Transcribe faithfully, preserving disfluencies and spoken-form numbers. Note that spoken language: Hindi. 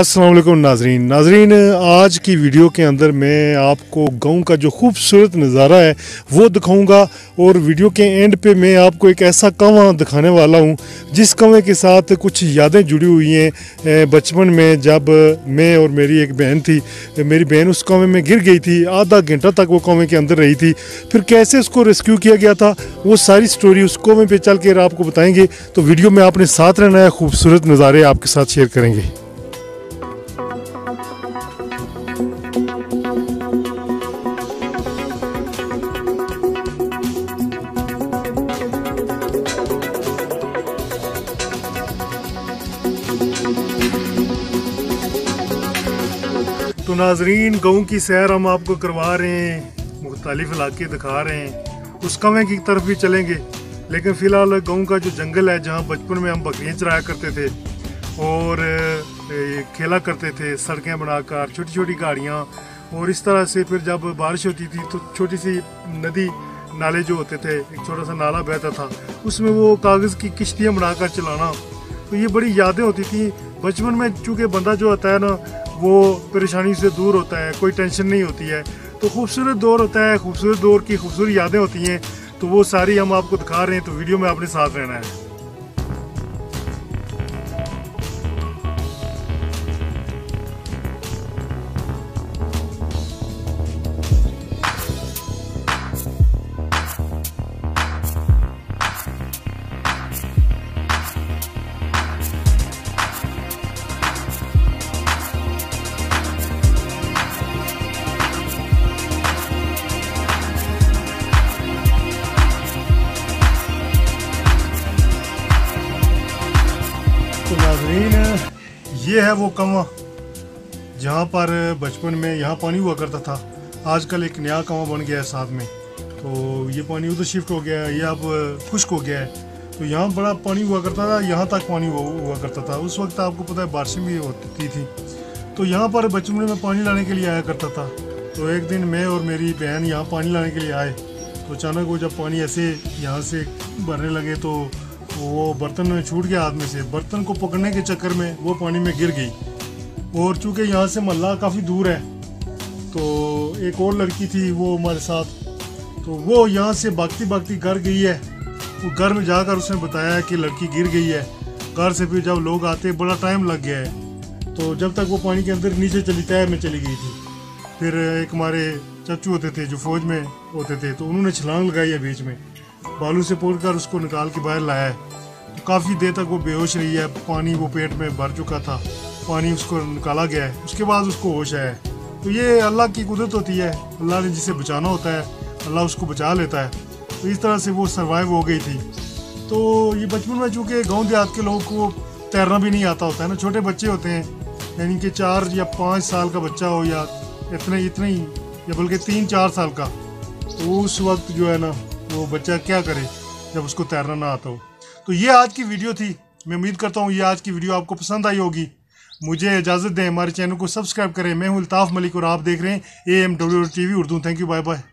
अस्सलाम वालेकुम नाजरीन नाजरीन आज की वीडियो के अंदर मैं आपको गांव का जो खूबसूरत नज़ारा है वो दिखाऊंगा और वीडियो के एंड पे मैं आपको एक ऐसा कुआं दिखाने वाला हूं जिस कुएं के साथ कुछ यादें जुड़ी हुई हैं। बचपन में जब मैं और मेरी एक बहन थी, मेरी बहन उस कुएं में गिर गई थी, आधा घंटा तक वो कुएं के अंदर रही थी, फिर कैसे उसको रेस्क्यू किया गया था वो सारी स्टोरी उस कुएं पर चल के आपको बताएँगे। तो वीडियो में आपने साथ रहना है, खूबसूरत नज़ारे आपके साथ शेयर करेंगे। तो नाजरीन गाँव की सैर हम आपको करवा रहे हैं, मुख्तलिफ इलाके दिखा रहे हैं, उस कुएं की तरफ भी चलेंगे, लेकिन फ़िलहाल गाँव का जो जंगल है जहाँ बचपन में हम बकरियाँ चराया करते थे और खेला करते थे, सड़कें बनाकर छोटी छोटी गाड़ियाँ, और इस तरह से फिर जब बारिश होती थी तो छोटी सी नदी नाले जो होते थे, एक छोटा सा नाला बहता था, उसमें वो कागज़ की किश्तियाँ बनाकर चलाना, तो ये बड़ी यादें होती थी बचपन में। चूँकि बंदा जो होता है ना वो परेशानी से दूर होता है, कोई टेंशन नहीं होती है, तो खूबसूरत दौर होता है, खूबसूरत दौर की खूबसूरत यादें होती हैं, तो वो सारी हम आपको दिखा रहे हैं। तो वीडियो में आपने साथ रहना है। ये है वो कुआं जहाँ पर बचपन में यहाँ पानी हुआ करता था, आजकल एक नया कुआं बन गया है साथ में, तो ये पानी उधर शिफ्ट हो गया है, ये अब खुश्क हो गया है। तो यहाँ बड़ा पानी हुआ करता था, यहाँ तक पानी हुआ करता था, उस वक्त आपको पता है बारिशें भी होती थी, तो यहाँ पर बचपन में पानी लाने के लिए आया करता था। तो एक दिन मैं और मेरी बहन यहाँ पानी लाने के लिए आए, तो अचानक वो जब पानी ऐसे यहाँ से भरने लगे तो वो बर्तन में छूट गया हाथ में से, बर्तन को पकड़ने के चक्कर में वो पानी में गिर गई, और चूँकि यहाँ से मल्ला काफ़ी दूर है, तो एक और लड़की थी वो हमारे साथ, तो वो यहाँ से भागती भागती घर गई है, वो घर में जाकर उसने बताया कि लड़की गिर गई है। घर से फिर जब लोग आते बड़ा टाइम लग गया है, तो जब तक वो पानी के अंदर नीचे चली तय में चली गई थी। फिर एक हमारे चाचू होते थे जो फौज में होते थे, तो उन्होंने छलांग लगाई है, बीच में बालू से पोड़ कर उसको निकाल के बाहर लाया है, तो काफ़ी देर तक वो बेहोश रही है, पानी वो पेट में भर चुका था, पानी उसको निकाला गया है, उसके बाद उसको होश आया है। तो ये अल्लाह की कुदरत होती है, अल्लाह ने जिसे बचाना होता है अल्लाह उसको बचा लेता है, तो इस तरह से वो सर्वाइव हो गई थी। तो ये बचपन में चूँकि गाँव देहात के लोगों को तैरना भी नहीं आता होता है ना, छोटे बच्चे होते हैं, यानी कि चार या पाँच साल का बच्चा हो या इतने इतने ही या बल्कि तीन चार साल का, तो उस वक्त जो है ना वो बच्चा क्या करे जब उसको तैरना ना आता हो। तो ये आज की वीडियो थी, मैं उम्मीद करता हूँ ये आज की वीडियो आपको पसंद आई होगी। मुझे इजाज़त दें, हमारे चैनल को सब्सक्राइब करें। मैं हूँ अल्ताफ मलिक और आप देख रहे हैं A M W T V Urdu. Thank you, bye bye.